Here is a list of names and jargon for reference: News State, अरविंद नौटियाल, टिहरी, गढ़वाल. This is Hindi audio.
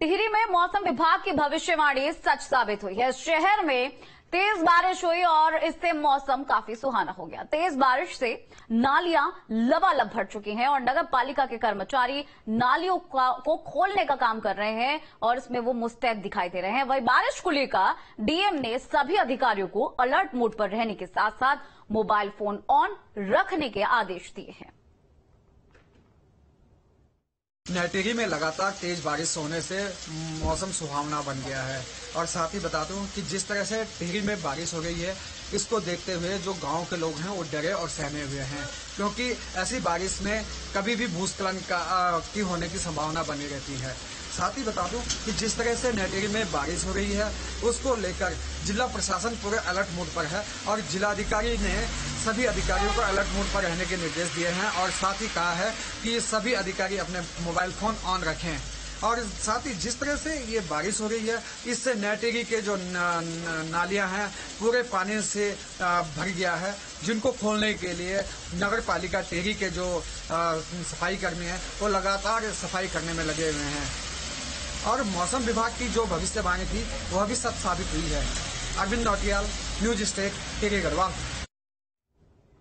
टिहरी में मौसम विभाग की भविष्यवाणी सच साबित हुई है। शहर में तेज बारिश हुई और इससे मौसम काफी सुहाना हो गया। तेज बारिश से नालियां लबालब भर चुकी हैं और नगर पालिका के कर्मचारी नालियों को खोलने का काम कर रहे हैं और इसमें वो मुस्तैद दिखाई दे रहे हैं। वही बारिश को लेकर डीएम ने सभी अधिकारियों को अलर्ट मोड पर रहने के साथ साथ मोबाइल फोन ऑन रखने के आदेश दिए हैं। टिहरी में लगातार तेज बारिश होने से मौसम सुहावना बन गया है और साथ ही बता दूं कि जिस तरह से टिहरी में बारिश हो गई है, इसको देखते हुए जो गांव के लोग हैं वो डरे और सहमे हुए हैं, क्योंकि ऐसी बारिश में कभी भी भूस्खलन की होने की संभावना बनी रहती है। साथ ही बता दूं कि जिस तरह से टिहरी में बारिश हो रही है, उसको लेकर जिला प्रशासन पूरे अलर्ट मोड पर है और जिलाधिकारी ने सभी अधिकारियों को अलर्ट मोड पर रहने के निर्देश दिए हैं और साथ ही कहा है कि सभी अधिकारी अपने मोबाइल फोन ऑन रखें। और साथ ही जिस तरह से ये बारिश हो रही है, इससे टिहरी के जो नालियां हैं पूरे पानी से भर गया है, जिनको खोलने के लिए नगर पालिका टिहरी के जो सफाई कर्मी हैं वो लगातार सफाई करने में लगे हुए हैं और मौसम विभाग की जो भविष्यवाणी थी वह भी सच साबित हुई है। अरविंद नौटियाल, न्यूज स्टेक, टिहरी गढ़वाल।